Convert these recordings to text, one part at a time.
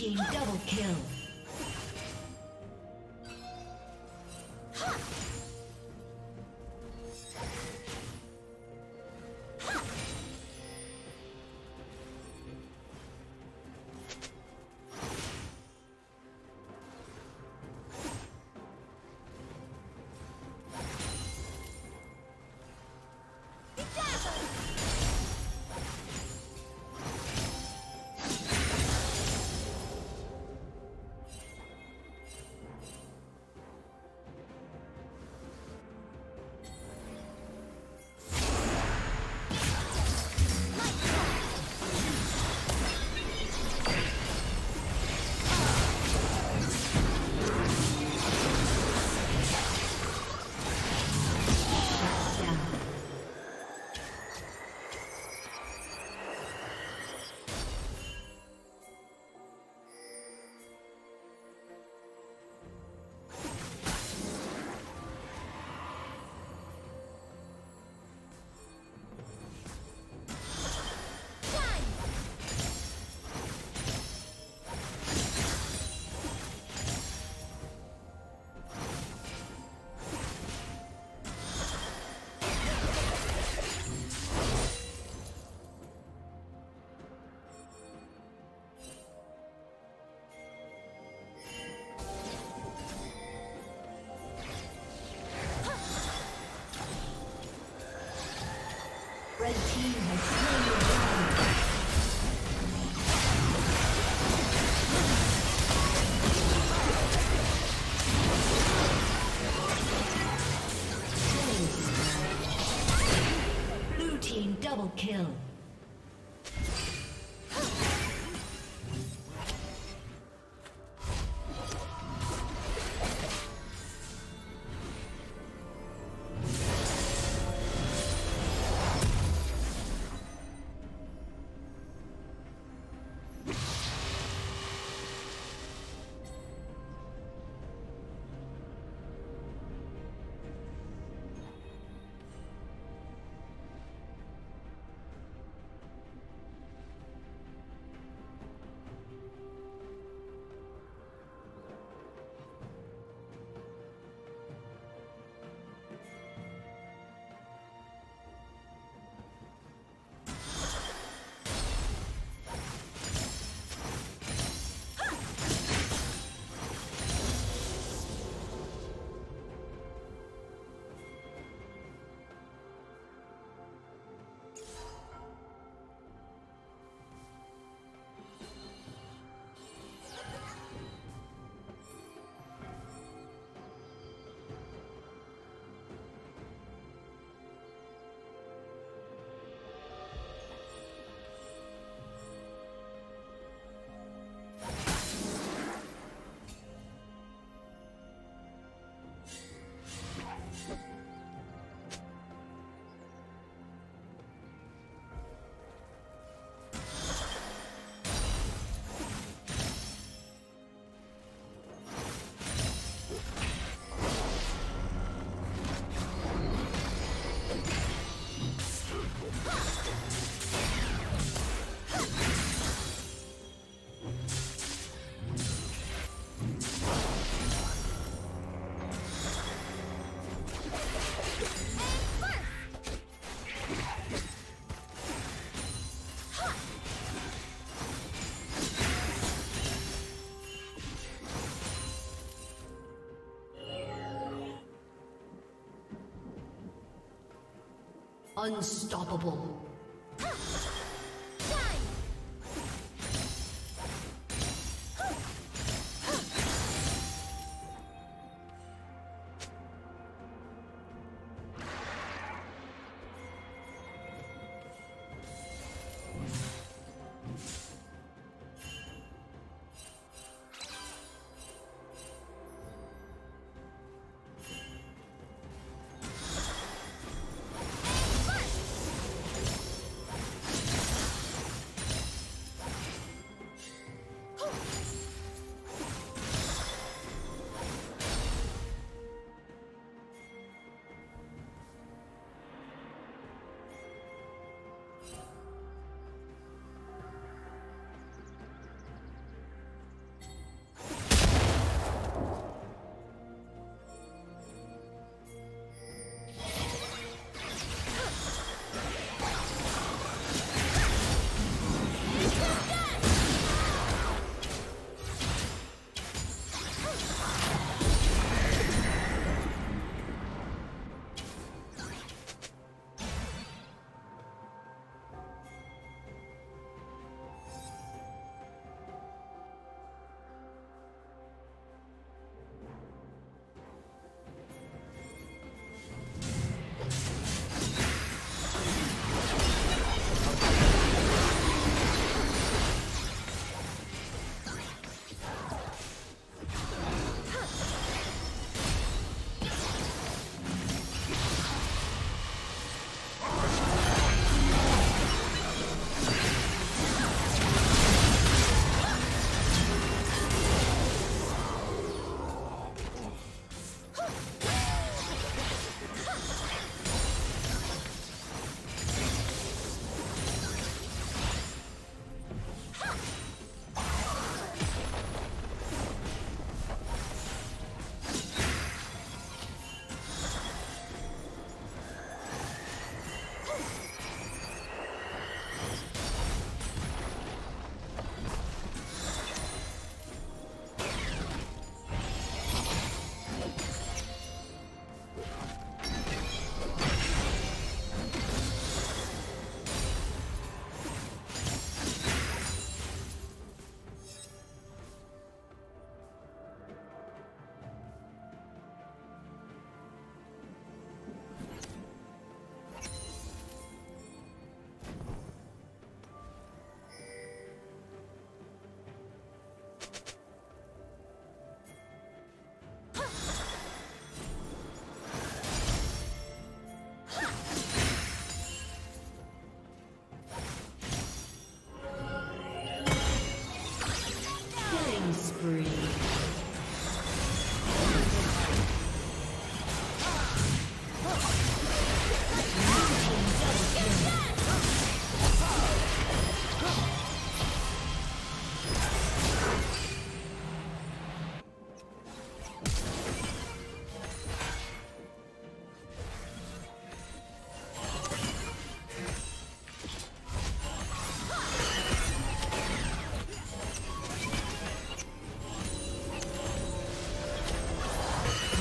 team double kill. Red team has slain the dragon. Killing. Blue team double kill. Unstoppable.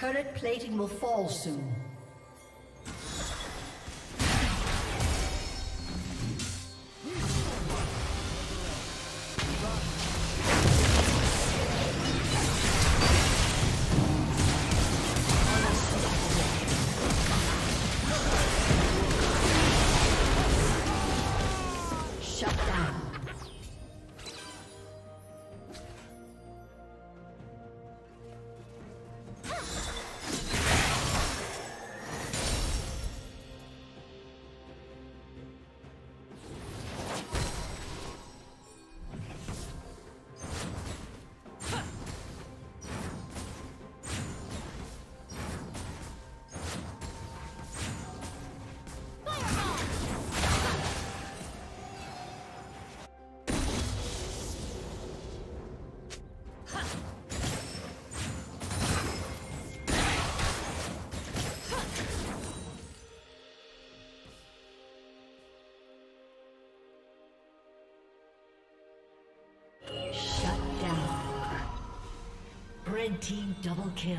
Turret plating will fall soon. Red team double kill.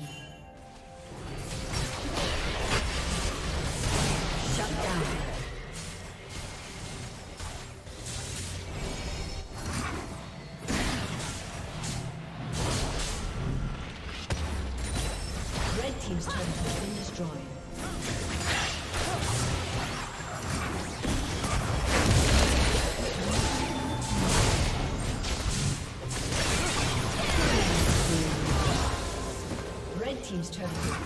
Shut down. Team's turret has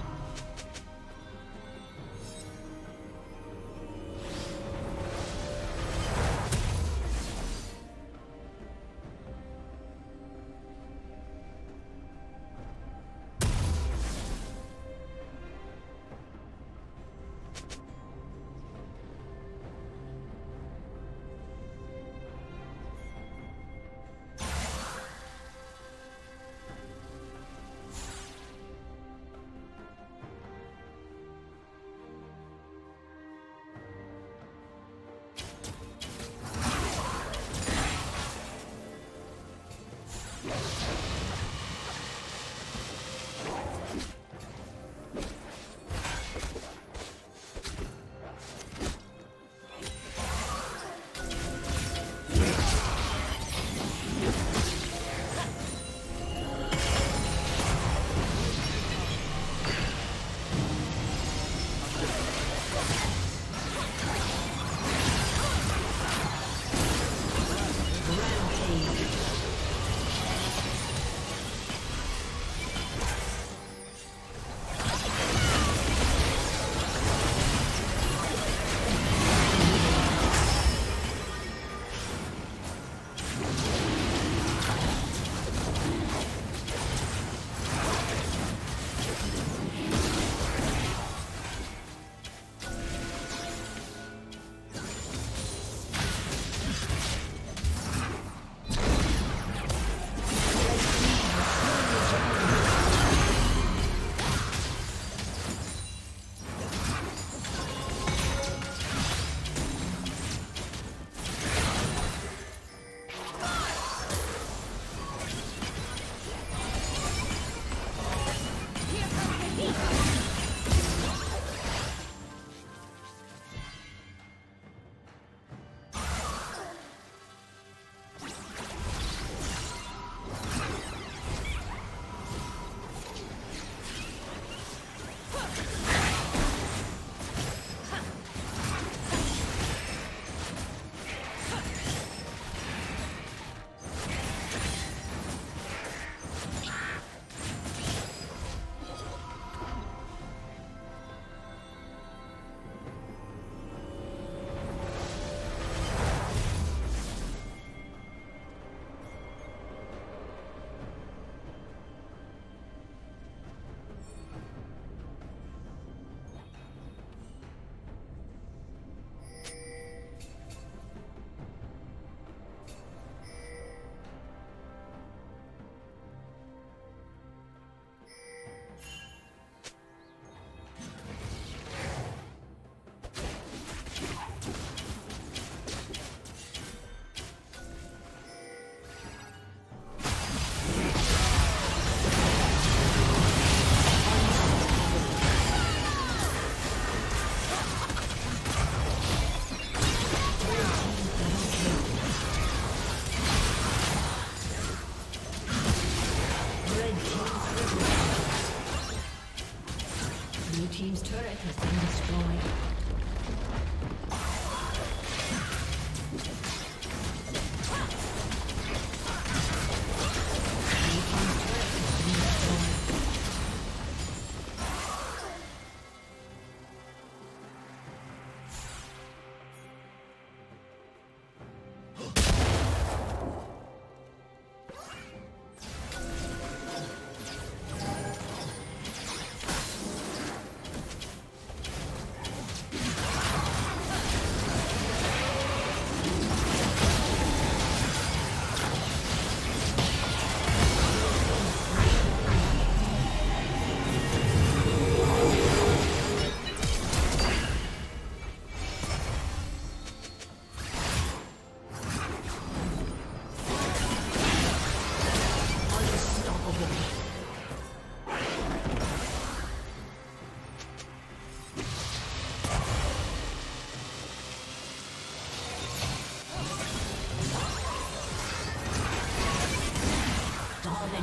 turret has been destroyed.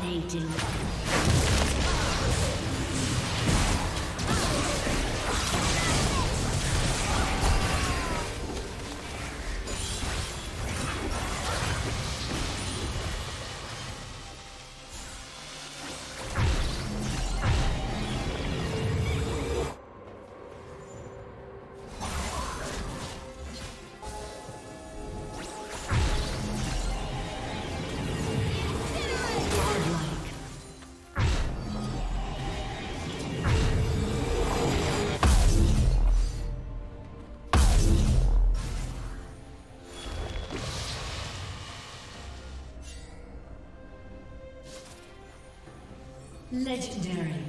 Dominating. Legendary.